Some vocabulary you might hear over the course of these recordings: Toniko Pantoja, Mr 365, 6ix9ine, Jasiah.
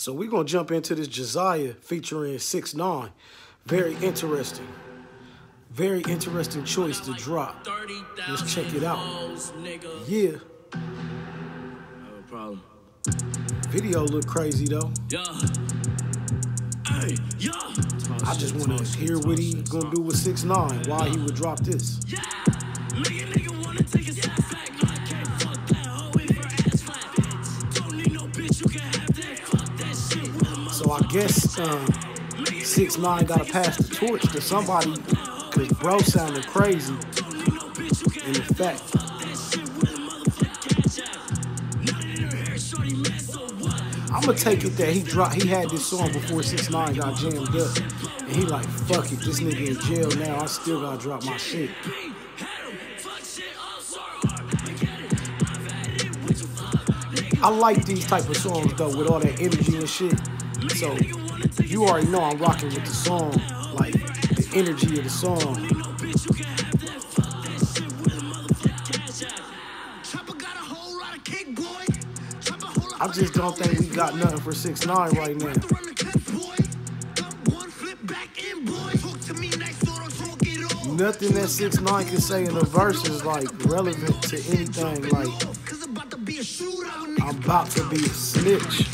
So we're going to jump into this Jasiah featuring 6ix9ine. Very interesting. Very interesting choice to drop. Let's check it out. Yeah. No problem. Video look crazy though. Yeah. Hey, yeah. I just want to hear what he gonna do with 6ix9ine. Why he would drop this? Yeah. Make a nigga wanna take a step back. I can't fuck that hoe with her ass flat. Don't need no bitch, you can have that. Fuck that shit. So I guess 6ix9ine gotta pass the torch to somebody. Cause bro sounded crazy. And the fact I'ma take it that he had this song before 6ix9ine got jammed up. And he like, fuck it, this nigga in jail now, I still gotta drop my shit. I like these type of songs though, with all that energy and shit. So you already know I'm rocking with the song. Like the energy of the song. I just don't think we got nothing for 6ix9ine right now. Nothing that 6ix9ine can say in a verse is like relevant to anything. Like I'm about to be a snitch.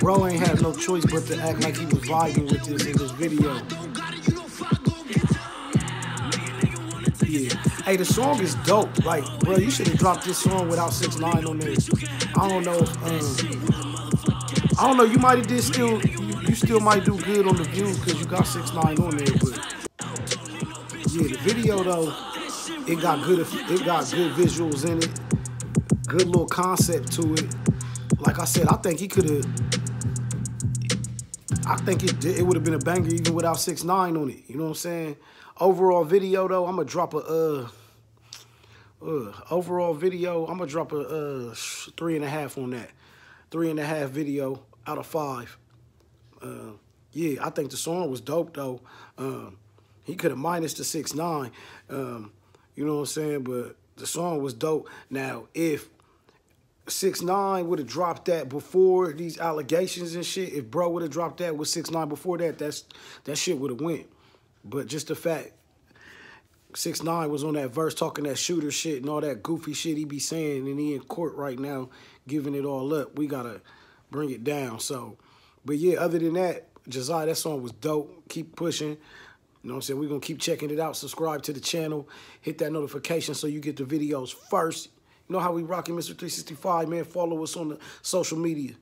Bro ain't had no choice but to act like he was vibing with this in this video. Yeah. Hey, the song is dope. Like, bro, you should have dropped this song without 6ix9ine on there. I don't know. You might have did still. You still might do good on the views because you got 6ix9ine on there. But yeah, the video though, it got good visuals in it. Good little concept to it. Like I said, I think he could have. I think it would have been a banger even without 6ix9ine on it. You know what I'm saying? Overall video though, I'm gonna drop a 3.5 on that. 3.5 video out of 5. Yeah, I think the song was dope though. He could have minus the 6ix9ine. You know what I'm saying? But the song was dope. Now if 6ix9ine would have dropped that before these allegations and shit. If bro would have dropped that with 6ix9ine before that, that shit would have went. But just the fact 6ix9ine was on that verse talking that shooter shit and all that goofy shit he be saying, and he in court right now giving it all up. We gotta bring it down. So, but yeah, other than that, Jasiah, that song was dope. Keep pushing. You know what I'm saying? We're gonna keep checking it out. Subscribe to the channel. Hit that notification so you get the videos first. You know how we rocking Mr. 365, man. Follow us on the social media.